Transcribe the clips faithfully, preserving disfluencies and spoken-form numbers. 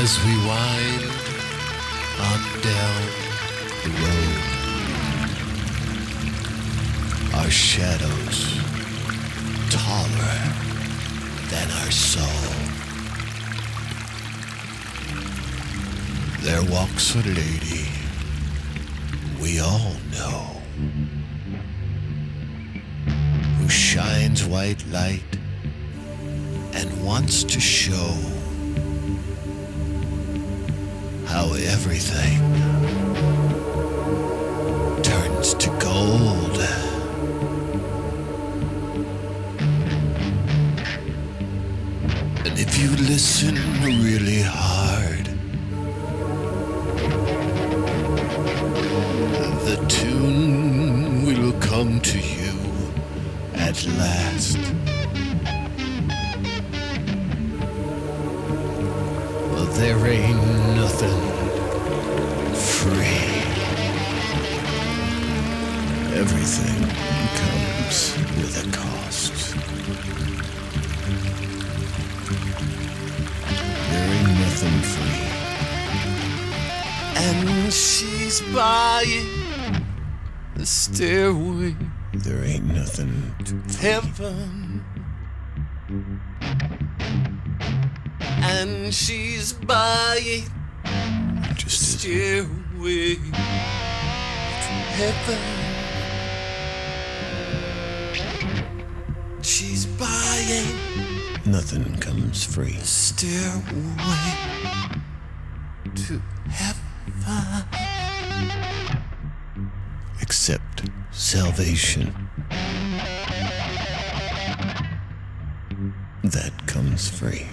as we wind on down the road, our shadows taller than our soul. There walks a lady we all know, who shines white light and wants to show how everything turns to gold. And if you listen really hard, the tune will come to you at last. There ain't nothing free. Everything comes with a cost. There ain't nothing free. And she's buying the stairway. There ain't nothing to heaven. And she's buying just the stairway to heaven. She's buying. Nothing comes free. The stairway to heaven. Except salvation. That comes free.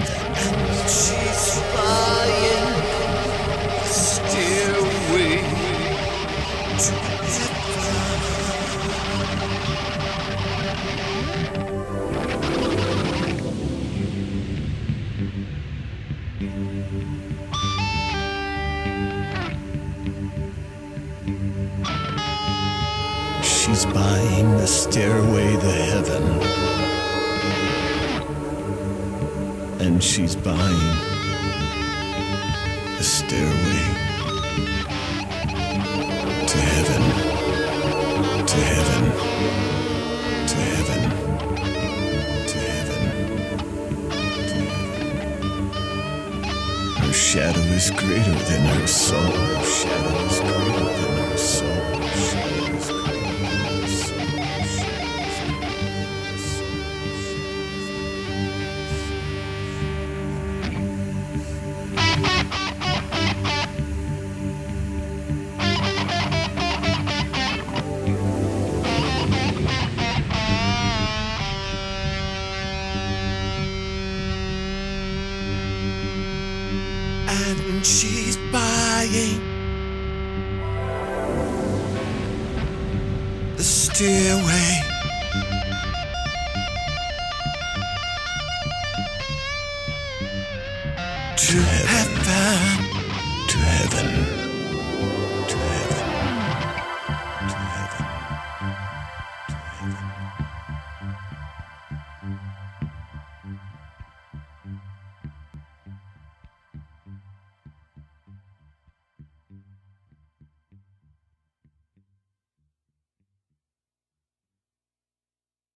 And she's buying the stairway to heaven. She's buying the stairway to heaven. And she's buying a stairway to heaven, to heaven, to heaven, to heaven, to heaven. Her shadow is greater than her soul. Her shadow is greater than her soul. Her shadow is greater. And she's buying the stairway.